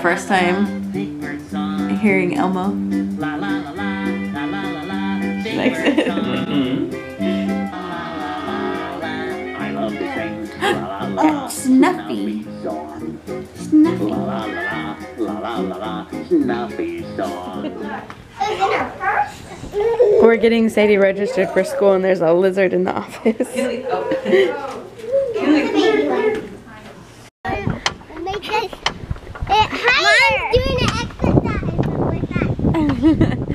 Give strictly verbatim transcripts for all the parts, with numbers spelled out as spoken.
first time hearing Elmo. She likes it. I love to sing. Oh, Snuffy. Snuffy. Snuffy song. We're getting Sadie registered for school, and there's a lizard in the office. Oh, Mom,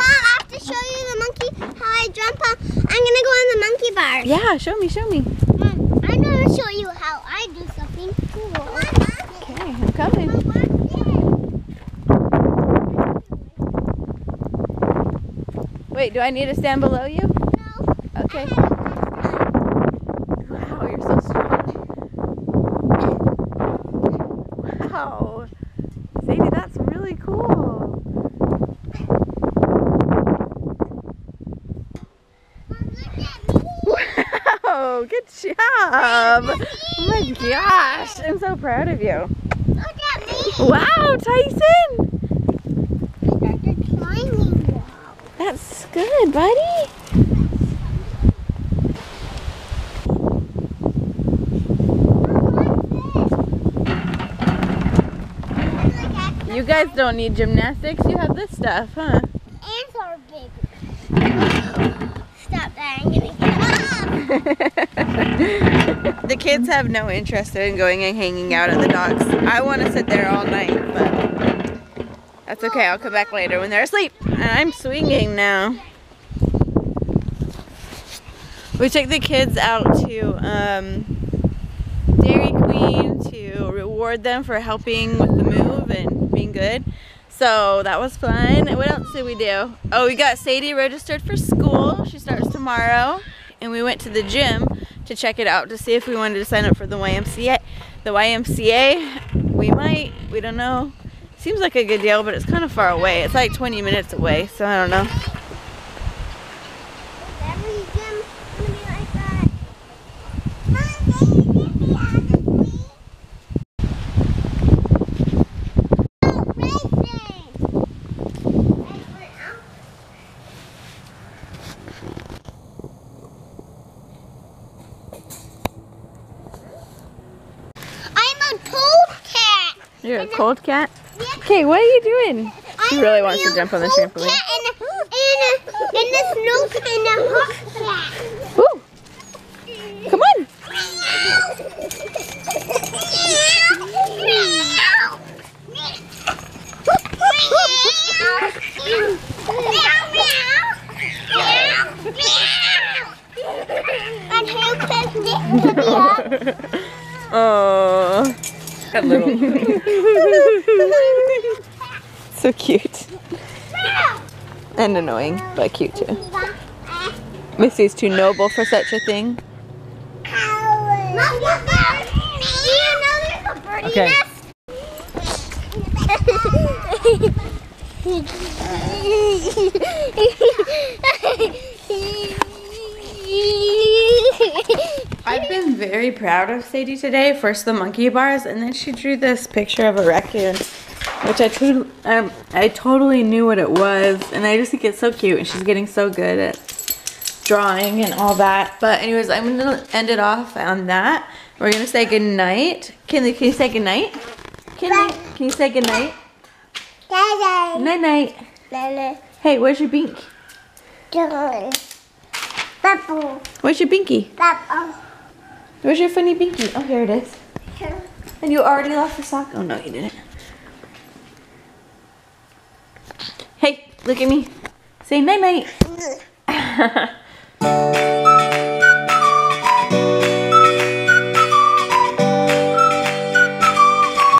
I have to show you the monkey, how I jump up. I'm going to go on the monkey bar. Yeah, show me, show me. Mom, I'm going to show you how I do something cool. Come on, Mom. Okay, I'm coming. Wait, do I need to stand below you? No. Okay. Wow, you're so strong. Wow. Sadie, that's really cool. Wow, good job. Oh my gosh, I'm so proud of you. Look at me. Wow, Tyson. That's good, buddy. You guys don't need gymnastics. You have this stuff, huh? Ants are bigger. Stop that. I'm going to get up. The kids have no interest in going and hanging out at the docks. I want to sit there all night, but that's okay. I'll come back later when they're asleep. I'm swinging now. We took the kids out to um, Dairy Queen to reward them for helping with the move and being good. So that was fun. What else did we do? Oh, we got Sadie registered for school. She starts tomorrow. And we went to the gym to check it out to see if we wanted to sign up for the Y M C A. The Y M C A, we might, we don't know. Seems like a good deal, but it's kind of far away. It's like twenty minutes away, so I don't know. I'm a cold cat. You're a cold cat? Okay, what are you doing? She really wants to jump on the trampoline. In the snow and a hot cat. Ooh! Come on! Oh, that little. So cute. And annoying, but cute too. Missy's too noble for such a thing. Okay. I've been very proud of Sadie today. First the monkey bars, and then she drew this picture of a raccoon, which I, to um, I totally knew what it was, and I just think it's so cute, and she's getting so good at drawing and all that. But anyways, I'm gonna end it off on that. We're gonna say goodnight. Kinley, can you say goodnight? Kinley, can you say goodnight? Night-night. Night-night. Hey, where's your bink? Where's your binky? Where's your funny binky? Oh, here it is. And you already left the sock? Oh, no, you didn't. Hey, look at me. Say night-night.